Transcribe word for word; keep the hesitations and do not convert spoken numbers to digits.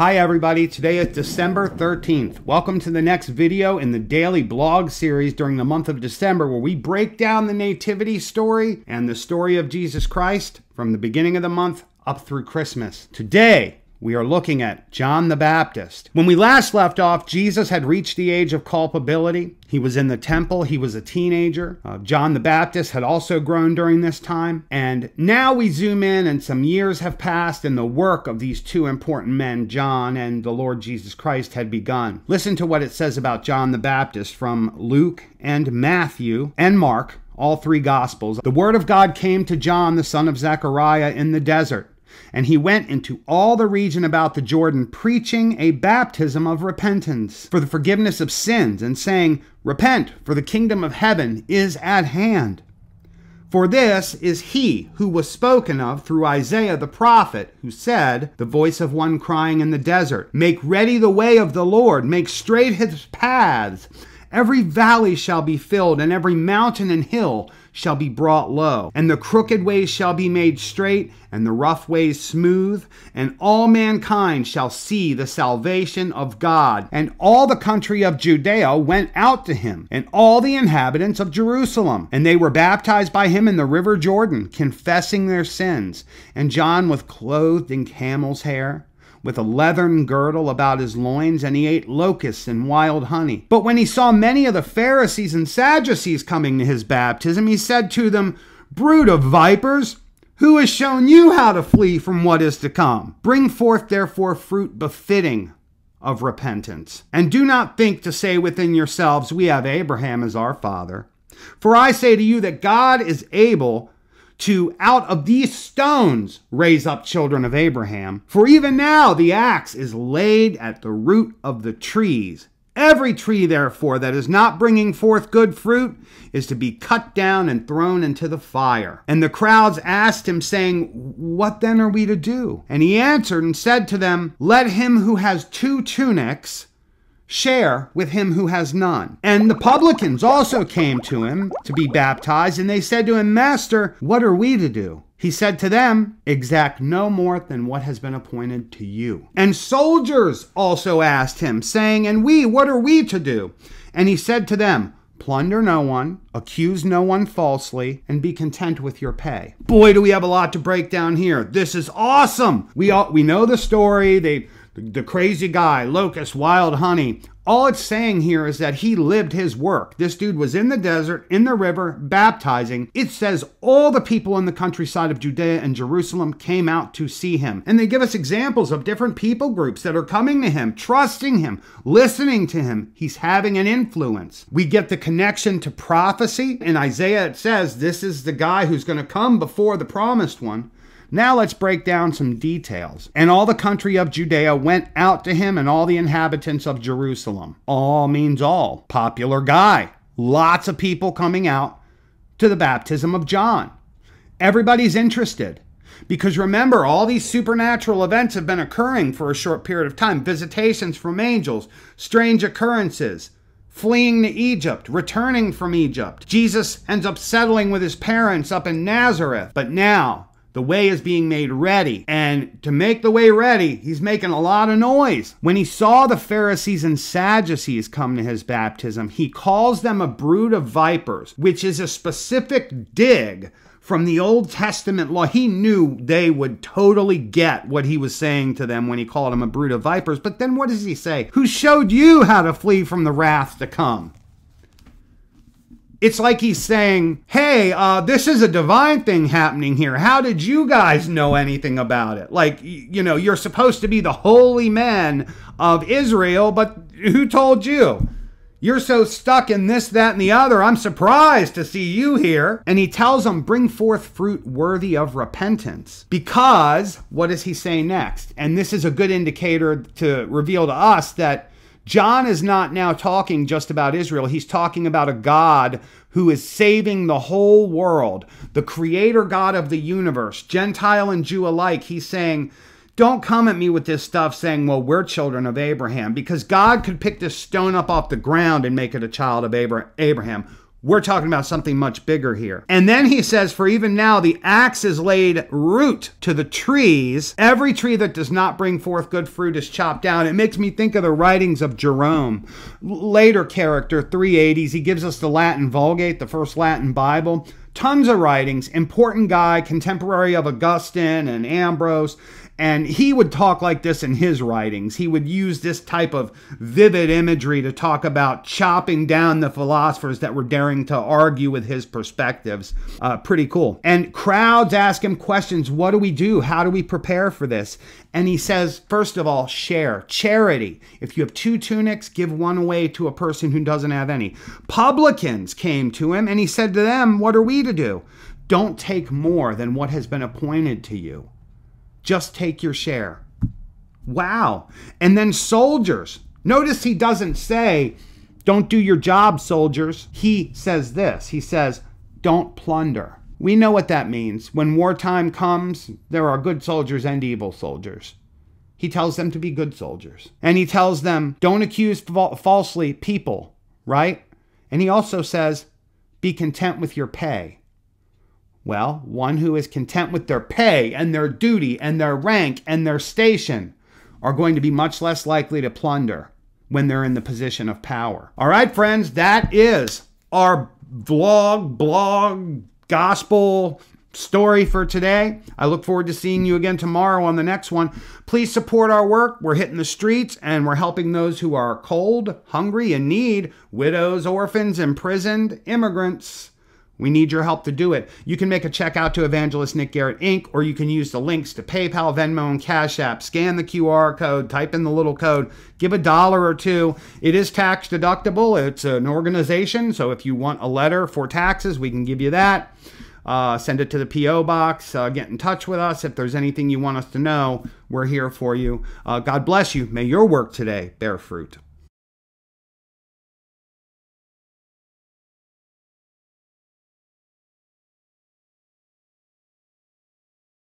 Hi everybody, today is December thirteenth. Welcome to the next video in the daily blog series during the month of December where we break down the nativity story and the story of Jesus Christ from the beginning of the month up through Christmas. Today, we are looking at John the Baptist. When we last left off, Jesus had reached the age of culpability. He was in the temple. He was a teenager. Uh, John the Baptist had also grown during this time. And now we zoom in and some years have passed and the work of these two important men, John and the Lord Jesus Christ, had begun. Listen to what it says about John the Baptist from Luke and Matthew and Mark, all three Gospels. The word of God came to John, the son of Zechariah, in the desert. And he went into all the region about the Jordan, preaching a baptism of repentance for the forgiveness of sins, and saying, Repent, for the kingdom of heaven is at hand. For this is he who was spoken of through Isaiah the prophet, who said, The voice of one crying in the desert, Make ready the way of the Lord, make straight his paths. Every valley shall be filled, and every mountain and hill shall be brought low. And the crooked ways shall be made straight, and the rough ways smooth. And all mankind shall see the salvation of God. And all the country of Judea went out to him, and all the inhabitants of Jerusalem. And they were baptized by him in the river Jordan, confessing their sins. And John was clothed in camel's hair, with a leathern girdle about his loins, and he ate locusts and wild honey. But when he saw many of the Pharisees and Sadducees coming to his baptism, he said to them, Brood of vipers, who has shown you how to flee from what is to come? Bring forth therefore fruit befitting of repentance. And do not think to say within yourselves, We have Abraham as our father. For I say to you that God is able to out of these stones raise up children of Abraham. For even now the axe is laid at the root of the trees. Every tree, therefore, that is not bringing forth good fruit is to be cut down and thrown into the fire. And the crowds asked him, saying, What then are we to do? And he answered and said to them, Let him who has two tunics share with him who has none. And the publicans also came to him to be baptized, and they said to him, Master, what are we to do? He said to them, Exact no more than what has been appointed to you. And soldiers also asked him, saying, And we, what are we to do? And he said to them, Plunder no one, accuse no one falsely, and be content with your pay. Boy, do we have a lot to break down here. This is awesome. We all, we know the story. They The crazy guy, locust, wild honey. All it's saying here is that he lived his work. This dude was in the desert, in the river, baptizing. It says all the people in the countryside of Judea and Jerusalem came out to see him. And they give us examples of different people groups that are coming to him, trusting him, listening to him. He's having an influence. We get the connection to prophecy. In Isaiah, it says this is the guy who's going to come before the promised one. Now let's break down some details. And all the country of Judea went out to him, and all the inhabitants of Jerusalem. All means all. Popular guy. Lots of people coming out to the baptism of John. Everybody's interested. Because remember, all these supernatural events have been occurring for a short period of time. Visitations from angels, strange occurrences, fleeing to Egypt, returning from Egypt. Jesus ends up settling with his parents up in Nazareth. But now, the way is being made ready. And to make the way ready, he's making a lot of noise. When he saw the Pharisees and Sadducees come to his baptism, he calls them a brood of vipers, which is a specific dig from the Old Testament law. He knew they would totally get what he was saying to them when he called them a brood of vipers. But then what does he say? Who showed you how to flee from the wrath to come? It's like he's saying, hey, uh, this is a divine thing happening here. How did you guys know anything about it? Like, you know, you're supposed to be the holy men of Israel, but who told you? You're so stuck in this, that, and the other. I'm surprised to see you here. And he tells them, bring forth fruit worthy of repentance. Because, what does he say next? And this is a good indicator to reveal to us that John is not now talking just about Israel. He's talking about a God who is saving the whole world, the creator God of the universe, Gentile and Jew alike. He's saying, don't come at me with this stuff saying, well, we're children of Abraham, because God could pick this stone up off the ground and make it a child of Abraham. We're talking about something much bigger here. And then he says, for even now the axe is laid root to the trees. Every tree that does not bring forth good fruit is chopped down. It makes me think of the writings of Jerome, later character, three eighties. He gives us the Latin Vulgate, the first Latin Bible. Tons of writings, important guy, contemporary of Augustine and Ambrose. And he would talk like this in his writings. He would use this type of vivid imagery to talk about chopping down the philosophers that were daring to argue with his perspectives. Uh, pretty cool. And crowds ask him questions. What do we do? How do we prepare for this? And he says, first of all, share. Charity. If you have two tunics, give one away to a person who doesn't have any. Publicans came to him and he said to them, what are we to do? Don't take more than what has been appointed to you. Just take your share. Wow. And then soldiers. Notice he doesn't say, don't do your job, soldiers. He says this. He says, don't plunder. We know what that means. When wartime comes, there are good soldiers and evil soldiers. He tells them to be good soldiers. And he tells them, don't accuse fa- falsely people, right? And he also says, be content with your pay. Well, one who is content with their pay and their duty and their rank and their station are going to be much less likely to plunder when they're in the position of power. All right, friends, that is our vlog, blog, gospel story for today. I look forward to seeing you again tomorrow on the next one. Please support our work. We're hitting the streets and we're helping those who are cold, hungry, in need, widows, orphans, imprisoned, immigrants. We need your help to do it. You can make a check out to Evangelist Nick Garrett, Incorporated, or you can use the links to PayPal, Venmo, and Cash App. Scan the Q R code, type in the little code, give a dollar or two. It is tax deductible. It's an organization, so if you want a letter for taxes, we can give you that. Uh, send it to the P O box. Uh, get in touch with us. If there's anything you want us to know, we're here for you. Uh, God bless you. May your work today bear fruit.